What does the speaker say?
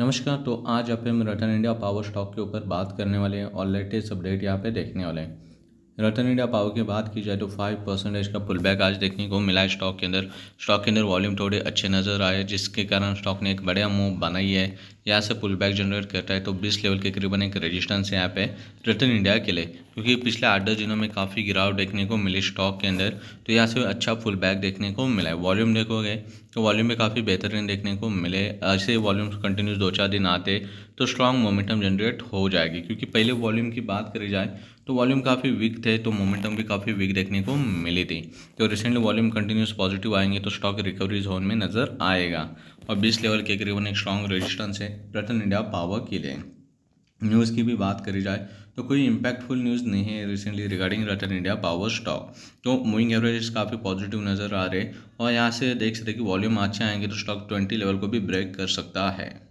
नमस्कार। तो आज आप हम रतन इंडिया पावर स्टॉक के ऊपर बात करने वाले हैं और लेटेस्ट अपडेट यहाँ पे देखने वाले हैं। रतन इंडिया पावर की बात की जाए तो 5% का पुलबैक आज देखने को मिला है स्टॉक के अंदर। वॉल्यूम थोड़े अच्छे नज़र आए जिसके कारण स्टॉक ने एक बढ़िया मूव बनाई है। यहाँ से पुलबैक जनरेट करता है तो 20 लेवल के करीबन एक रजिस्टेंस है यहाँ पे रतन इंडिया के लिए, क्योंकि पिछले 8-10 दिनों में काफ़ी गिरावट देखने को मिली स्टॉक के अंदर। तो यहाँ से अच्छा पुलबैक देखने को मिला है। वॉल्यूम देखोगे तो वॉल्यूम में काफ़ी बेहतरीन देखने को मिले। ऐसे वॉल्यूम्स कंटिन्यूस 2-4 दिन आते तो स्ट्रॉन्ग मोमेंटम जनरेट हो जाएगी, क्योंकि पहले वॉल्यूम की बात करी जाए तो वॉल्यूम काफ़ी वीक थे तो मोमेंटम भी काफ़ी वीक देखने को मिली थी। तो रिसेंटली वॉल्यूम कंटिन्यूस पॉजिटिव आएंगे तो स्टॉक रिकवरी जोन में नज़र आएगा और 20 लेवल के करीबन एक स्ट्रॉन्ग रेजिस्टेंस है रतन इंडिया पावर के लिए। न्यूज़ की भी बात करी जाए तो कोई इम्पैक्टफुल न्यूज़ नहीं है recently regarding Ratan India power stock. तो मूविंग एवरेज काफ़ी पॉजिटिव नज़र आ रहे और यहाँ से देख सकते कि वॉल्यूम अच्छे आएंगे तो स्टॉक 20 लेवल को भी ब्रेक कर सकता है।